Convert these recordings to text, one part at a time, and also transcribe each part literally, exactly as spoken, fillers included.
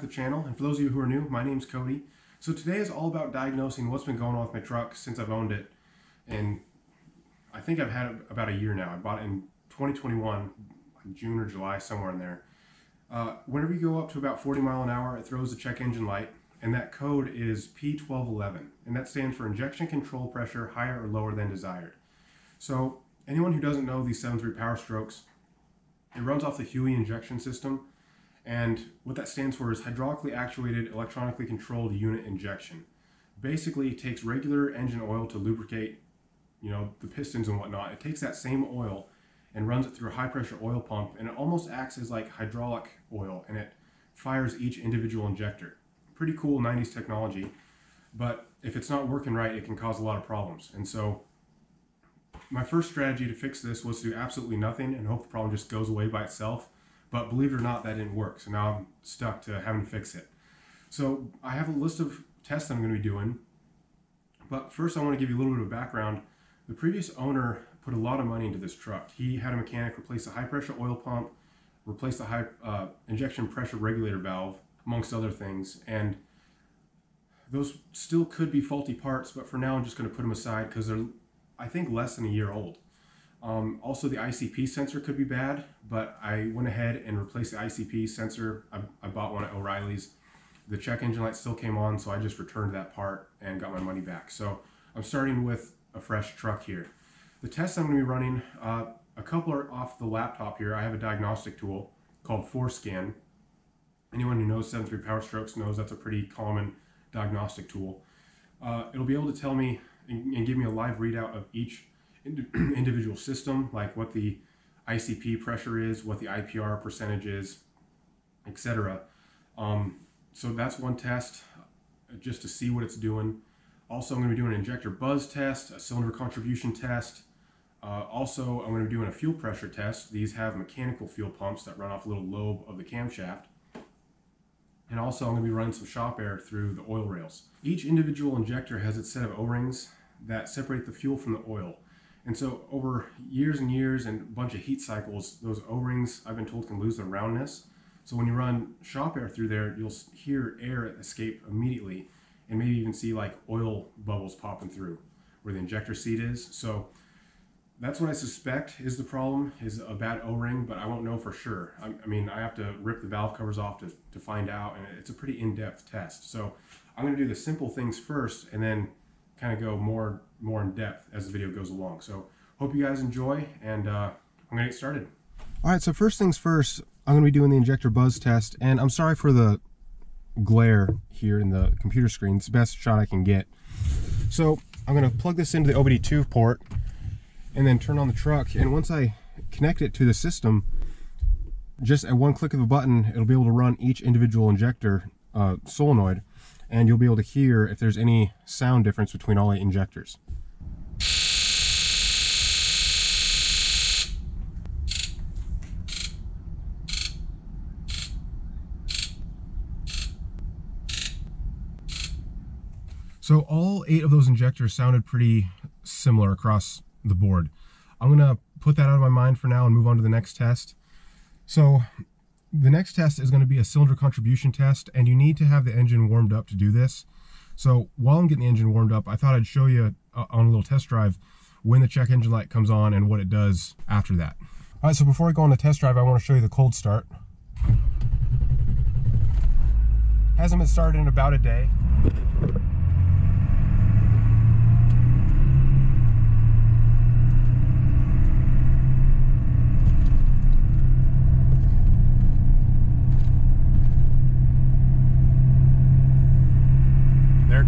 back to the channel, and for those of you who are new, my name's Cody. So today is all about diagnosing what's been going on with my truck since I've owned it, and I think I've had it about a year now. I bought it in twenty twenty-one, like June or July, somewhere in there. Uh, whenever you go up to about forty mile an hour, it throws the check engine light, and that code is P twelve eleven, and that stands for injection control pressure higher or lower than desired. So anyone who doesn't know these seven three Powerstrokes, it runs off the HEUI injection system, and what that stands for is hydraulically actuated, electronically controlled unit injection. Basically, it takes regular engine oil to lubricate, you know, the pistons and whatnot. It takes that same oil and runs it through a high pressure oil pump, and it almost acts as like hydraulic oil, and it fires each individual injector. Pretty cool nineties technology, but if it's not working right, it can cause a lot of problems. And so my first strategy to fix this was to do absolutely nothing and hope the problem just goes away by itself. But believe it or not, that didn't work. So now I'm stuck to having to fix it. So I have a list of tests that I'm going to be doing. But first, I want to give you a little bit of background. The previous owner put a lot of money into this truck. He had a mechanic replace the high pressure oil pump, replace the high uh, injection pressure regulator valve, amongst other things. And those still could be faulty parts, but for now, I'm just going to put them aside because they're, I think, less than a year old. Um, also, the I C P sensor could be bad, but I went ahead and replaced the I C P sensor. I, I bought one at O'Reilly's. The check engine light still came on, so I just returned that part and got my money back. So I'm starting with a fresh truck here. The tests I'm going to be running, uh, a couple are off the laptop here. I have a diagnostic tool called Forescan. Anyone who knows seven three Powerstrokes knows that's a pretty common diagnostic tool. Uh, it'll be able to tell me and, and give me a live readout of each individual system, like what the I C P pressure is, what the I P R percentage is, et cetera. Um, so that's one test just to see what it's doing. Also, I'm going to be doing an injector buzz test, a cylinder contribution test. Uh, also, I'm going to be doing a fuel pressure test. These have mechanical fuel pumps that run off a little lobe of the camshaft. And also, I'm going to be running some shop air through the oil rails. Each individual injector has its set of O-rings that separate the fuel from the oil. And so over years and years and a bunch of heat cycles, those O-rings, I've been told, can lose their roundness. So when you run shop air through there, you'll hear air escape immediately and maybe even see like oil bubbles popping through where the injector seat is. So that's what I suspect is the problem, is a bad O-ring, but I won't know for sure. I, I mean, I have to rip the valve covers off to, to find out, and it's a pretty in-depth test. So I'm going to do the simple things first and then kind of go more more in depth as the video goes along. So hope you guys enjoy, and uh, I'm gonna get started. All right, so first things first, I'm gonna be doing the injector buzz test, and I'm sorry for the glare here in the computer screen. It's the best shot I can get. So I'm gonna plug this into the O B D two port and then turn on the truck, and once I connect it to the system, just at one click of a button, it'll be able to run each individual injector uh, solenoid, and you'll be able to hear if there's any sound difference between all eight injectors. So all eight of those injectors sounded pretty similar across the board. I'm gonna put that out of my mind for now and move on to the next test. So the next test is going to be a cylinder contribution test, and you need to have the engine warmed up to do this. So while I'm getting the engine warmed up, I thought I'd show you uh, on a little test drive when the check engine light comes on and what it does after that. All right, so before I go on the test drive, I want to show you the cold start. Hasn't been started in about a day.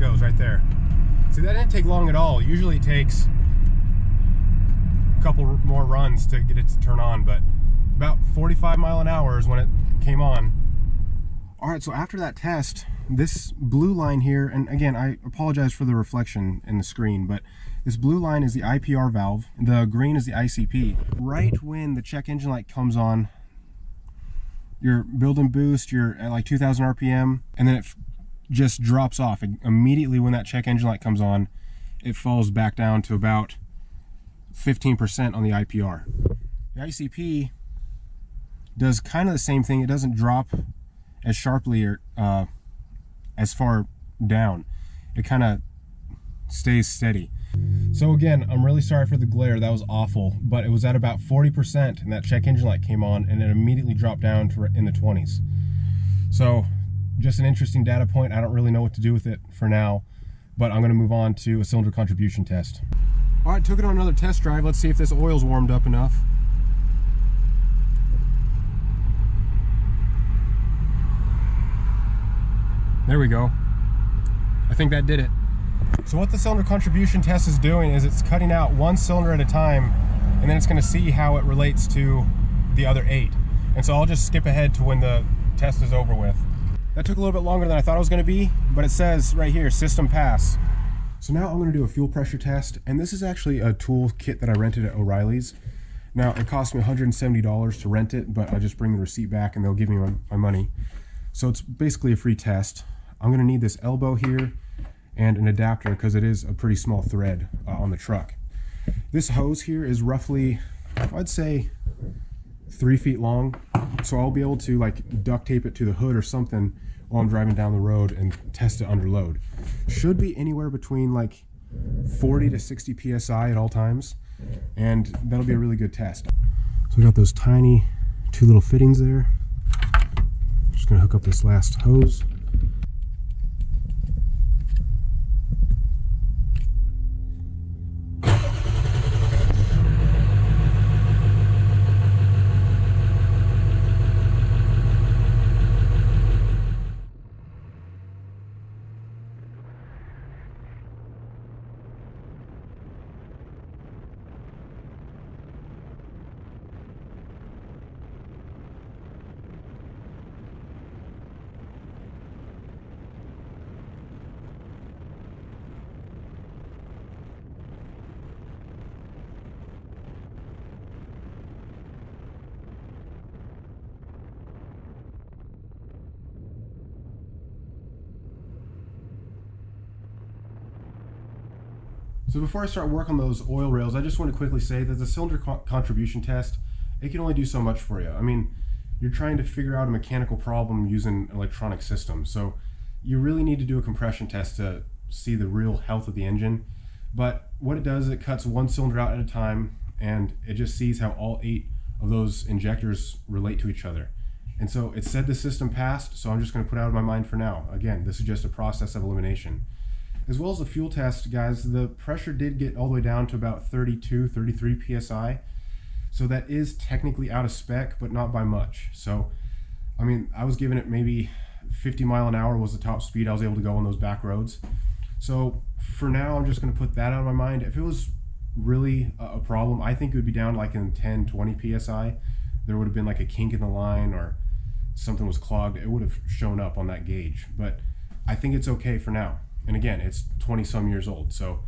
Goes right there. See, that didn't take long at all. It usually takes a couple more runs to get it to turn on, but about forty-five mile an hour is when it came on. All right, so after that test, this blue line here, and again, I apologize for the reflection in the screen, but this blue line is the I P R valve, the green is the I C P. Right when the check engine light comes on, you're building boost, you're at like two thousand R P M, and then it just drops off. Immediately when that check engine light comes on, it falls back down to about fifteen percent on the I P R. The I C P does kind of the same thing. It doesn't drop as sharply or uh, as far down. It kind of stays steady. So again, I'm really sorry for the glare. That was awful, but it was at about forty percent and that check engine light came on and it immediately dropped down to in the twenties. So just an interesting data point. I don't really know what to do with it for now, but I'm gonna move on to a cylinder contribution test. All right, took it on another test drive. Let's see if this oil's warmed up enough. There we go. I think that did it. So what the cylinder contribution test is doing is it's cutting out one cylinder at a time, and then it's going to see how it relates to the other eight. And so I'll just skip ahead to when the test is over with. That took a little bit longer than I thought it was going to be, but it says right here, system pass. So now I'm going to do a fuel pressure test, and this is actually a tool kit that I rented at O'Reilly's. Now it cost me one hundred seventy dollars to rent it, but I just bring the receipt back and they'll give me my, my money. So it's basically a free test. I'm going to need this elbow here and an adapter because it is a pretty small thread uh, on the truck. This hose here is roughly, I'd say, three feet long, so I'll be able to like duct tape it to the hood or something while I'm driving down the road and test it under load. Should be anywhere between like forty to sixty P S I at all times, and that'll be a really good test. So we got those tiny two little fittings there. I'm just gonna hook up this last hose. So before I start work on those oil rails, I just want to quickly say that the cylinder co contribution test, it can only do so much for you. I mean, you're trying to figure out a mechanical problem using an electronic system. So you really need to do a compression test to see the real health of the engine. But what it does, it cuts one cylinder out at a time, and it just sees how all eight of those injectors relate to each other. And so it said the system passed, so I'm just going to put it out of my mind for now. Again, this is just a process of elimination. As well as the fuel test, guys, the pressure did get all the way down to about thirty-two, thirty-three P S I. So that is technically out of spec, but not by much. So, I mean, I was giving it maybe fifty mile an hour was the top speed I was able to go on those back roads. So for now, I'm just gonna put that out of my mind. If it was really a problem, I think it would be down like in ten, twenty P S I. There would have been like a kink in the line or something was clogged. It would have shown up on that gauge, but I think it's okay for now. And again, it's twenty some years old, so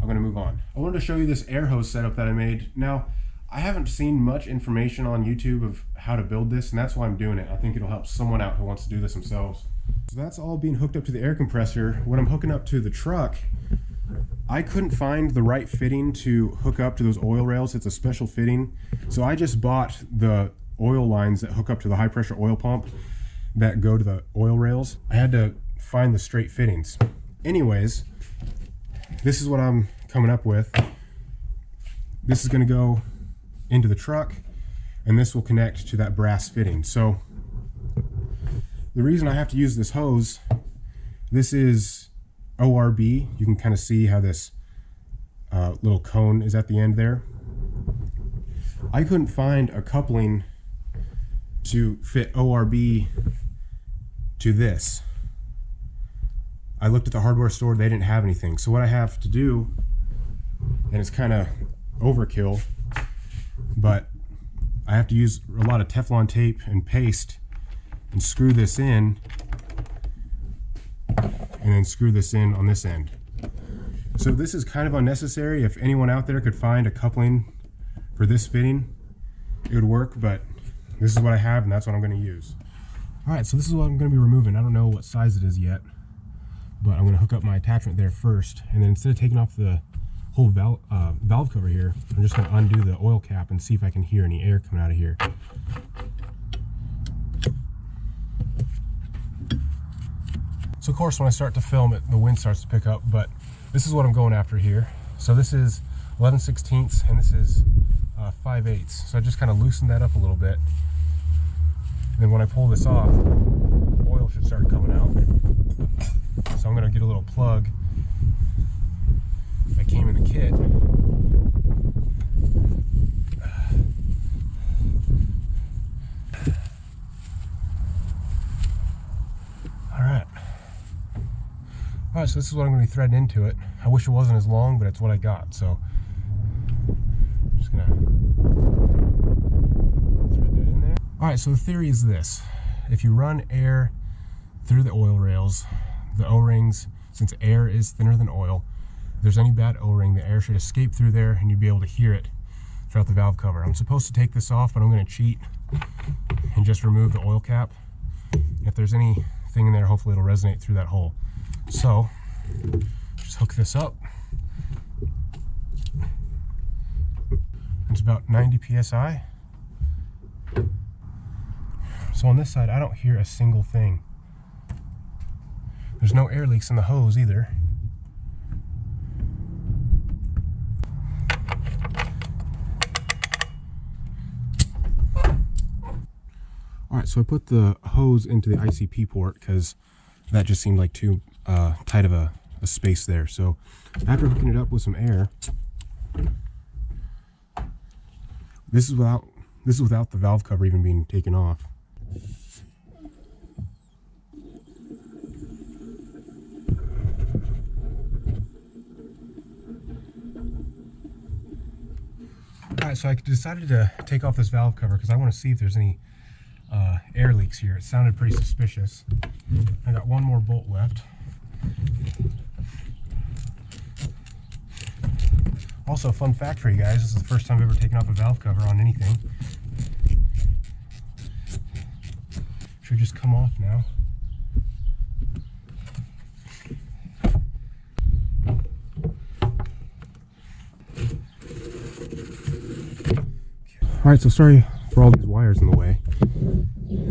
I'm gonna move on. I wanted to show you this air hose setup that I made. Now, I haven't seen much information on YouTube of how to build this, and that's why I'm doing it. I think it'll help someone out who wants to do this themselves. So that's all being hooked up to the air compressor. When I'm hooking up to the truck, I couldn't find the right fitting to hook up to those oil rails. It's a special fitting. So I just bought the oil lines that hook up to the high pressure oil pump that go to the oil rails. I had to find the straight fittings. Anyways, this is what I'm coming up with. This is going to go into the truck, and this will connect to that brass fitting. So the reason I have to use this hose, this is O R B. You can kind of see how this uh, little cone is at the end there. I couldn't find a coupling to fit O R B to this. I looked at the hardware store, they didn't have anything. So what I have to do, and it's kind of overkill, but I have to use a lot of Teflon tape and paste and screw this in, and then screw this in on this end. So this is kind of unnecessary. If anyone out there could find a coupling for this fitting, it would work, but this is what I have and that's what I'm going to use. All right, so this is what I'm going to be removing. I don't know what size it is yet, but I'm going to hook up my attachment there first, and then instead of taking off the whole valve, uh, valve cover here, I'm just going to undo the oil cap and see if I can hear any air coming out of here. So of course when I start to film it, the wind starts to pick up, but this is what I'm going after here. So this is eleven sixteenths and this is uh, five eighths. So I just kind of loosened that up a little bit. And then when I pull this off, oil should start coming out. So I'm gonna get a little plug that came in the kit. Alright, so this is what I'm going to be threading into it. I wish it wasn't as long, but it's what I got, so I'm just going to thread that in there. Alright, so the theory is this. If you run air through the oil rails, the O-rings, since air is thinner than oil, if there's any bad O-ring, the air should escape through there and you'd be able to hear it throughout the valve cover. I'm supposed to take this off, but I'm going to cheat and just remove the oil cap. If there's anything in there, hopefully it'll resonate through that hole. So, just hook this up. It's about ninety P S I. So on this side, I don't hear a single thing. There's no air leaks in the hose either. All right, so I put the hose into the I C P port because that just seemed like too uh, tight of a, a space there. So after hooking it up with some air, this is without this is without the valve cover even being taken off. All right, so I decided to take off this valve cover because I want to see if there's any Uh, air leaks here. It sounded pretty suspicious. I got one more bolt left. Also, fun fact for you guys, this is the first time I've ever taken off a valve cover on anything. Should just come off now. Alright, so sorry for all these wires in the way.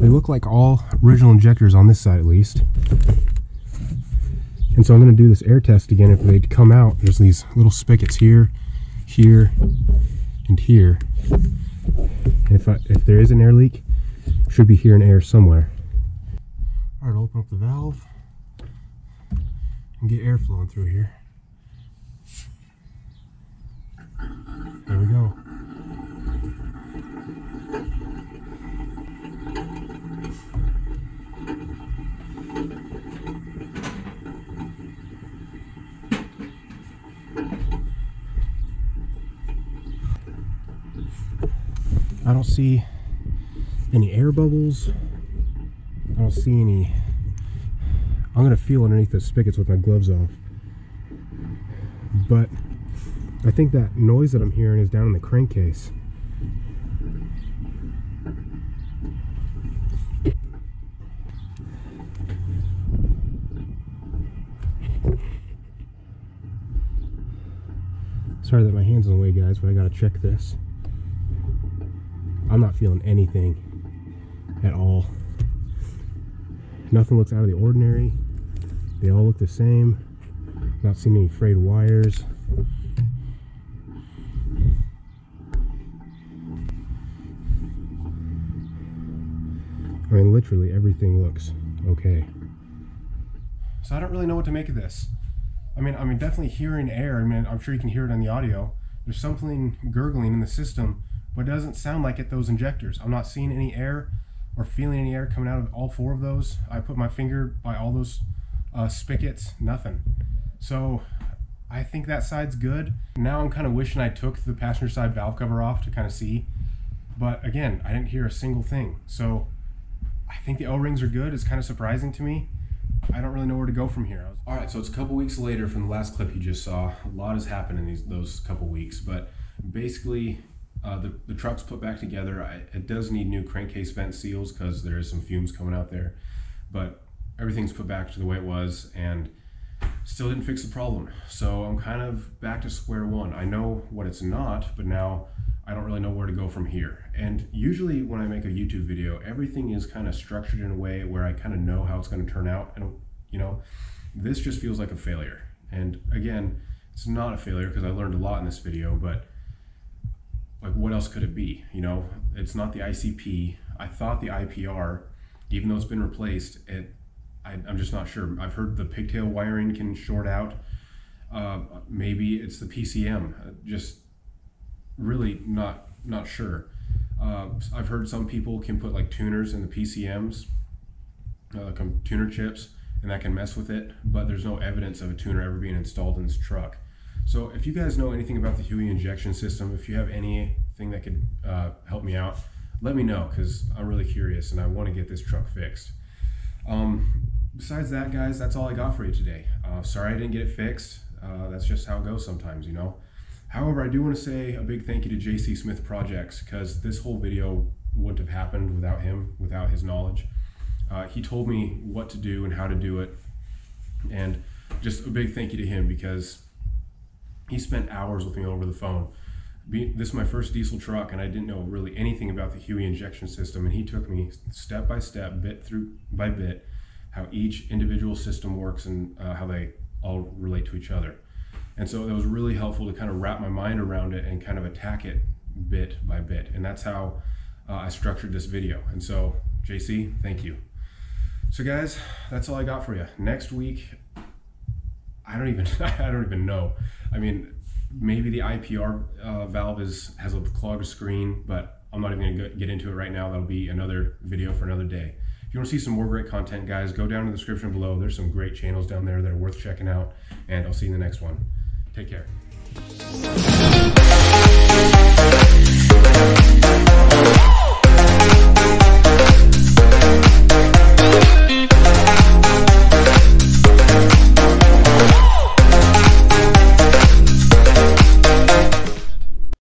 They look like all original injectors on this side at least. And so I'm going to do this air test again. If they'd come out, there's these little spigots here, here, and here. And if, I, if there is an air leak, it should be here in air somewhere. Alright, I'll open up the valve and get air flowing through here. There we go. I don't see any air bubbles. I don't see any. I'm gonna feel underneath the spigots with my gloves off. But I think that noise that I'm hearing is down in the crankcase. Sorry that my hand's in the way, guys, but I gotta check this. I'm not feeling anything at all. Nothing looks out of the ordinary. They all look the same. Not seeing any frayed wires. I mean, literally everything looks okay. So I don't really know what to make of this. I mean, I mean, definitely hearing air. I mean, I'm sure you can hear it on the audio. There's something gurgling in the system, but it doesn't sound like it those injectors. I'm not seeing any air or feeling any air coming out of all four of those. I put my finger by all those uh, spigots, nothing. So I think that side's good. Now I'm kind of wishing I took the passenger side valve cover off to kind of see. But again, I didn't hear a single thing. So I think the O-rings are good. It's kind of surprising to me. I don't really know where to go from here. All right, so it's a couple weeks later from the last clip you just saw. A lot has happened in these those couple weeks, but basically, Uh, the, the truck's put back together. I, it does need new crankcase vent seals because there is some fumes coming out there, but everything's put back to the way it was and still didn't fix the problem. So I'm kind of back to square one. I know what it's not, but now I don't really know where to go from here. And usually when I make a YouTube video, everything is kind of structured in a way where I kind of know how it's going to turn out, and, you know, this just feels like a failure. And again, it's not a failure because I learned a lot in this video, but like, what else could it be? You know, it's not the I C P. I thought the I P R, even though it's been replaced, it, I, I'm just not sure. I've heard the pigtail wiring can short out. Uh, maybe it's the P C M, just really not, not sure. Uh, I've heard some people can put like tuners in the P C Ms, uh, tuner chips, and that can mess with it, but there's no evidence of a tuner ever being installed in this truck. So if you guys know anything about the H E U I injection system, if you have anything that could uh, help me out, let me know, because I'm really curious and I want to get this truck fixed. Um, besides that, guys, that's all I got for you today. Uh, sorry I didn't get it fixed. Uh, that's just how it goes sometimes, you know. However, I do want to say a big thank you to J C Smith Projects, because this whole video wouldn't have happened without him, without his knowledge. Uh, he told me what to do and how to do it, and just a big thank you to him, because he spent hours with me over the phone. Be, this is my first diesel truck, and I didn't know really anything about the H E U I injection system, and he took me step by step, bit through by bit, how each individual system works and uh, how they all relate to each other. And so that was really helpful to kind of wrap my mind around it and kind of attack it bit by bit. And that's how uh, I structured this video. And so, J C, thank you. So guys, that's all I got for you. Next week, I don't even, I don't even know. I mean, maybe the I P R uh, valve is, has a clogged screen, but I'm not even gonna get into it right now. That'll be another video for another day. If you wanna see some more great content, guys, go down in the description below. There's some great channels down there that are worth checking out, and I'll see you in the next one. Take care.